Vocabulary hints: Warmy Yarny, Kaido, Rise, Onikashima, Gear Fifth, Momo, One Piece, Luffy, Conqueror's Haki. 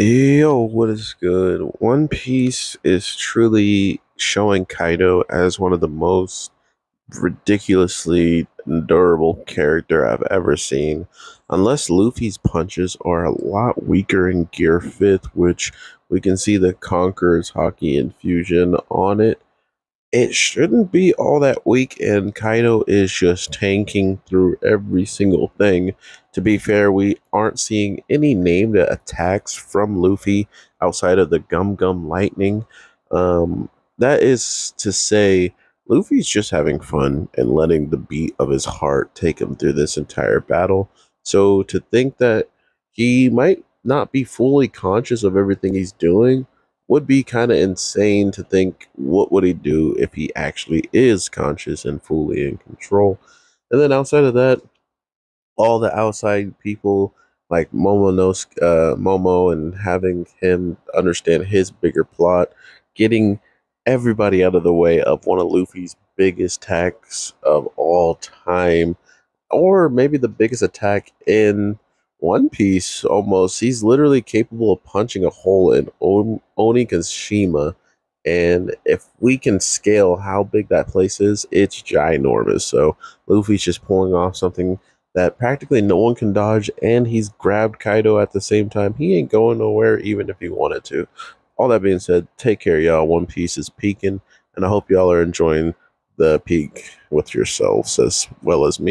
Yo, what is good? One Piece is truly showing Kaido as one of the most ridiculously durable character I've ever seen. Unless Luffy's punches are a lot weaker in Gear Fifth, which we can see the Conqueror's Haki infusion on it. It shouldn't be all that weak, and Kaido is just tanking through every single thing. To be fair, we aren't seeing any named attacks from Luffy outside of the Gum Lightning. That is to say, Luffy's just having fun and letting the beat of his heart take him through this entire battle. So to think that he might not be fully conscious of everything he's doing would be kind of insane. To think, what would he do if he actually is conscious and fully in control? And then outside of that, all the outside people like Momo, and having him understand his bigger plot, getting everybody out of the way of one of Luffy's biggest attacks of all time, or maybe the biggest attack in One Piece, almost. He's literally capable of punching a hole in Onikashima, and if we can scale how big that place is, it's ginormous. So Luffy's just pulling off something that practically no one can dodge, and he's grabbed Kaido at the same time. He ain't going nowhere, even if he wanted to. All that being said, take care, y'all. One Piece is peaking, and I hope y'all are enjoying the peak with yourselves as well as me.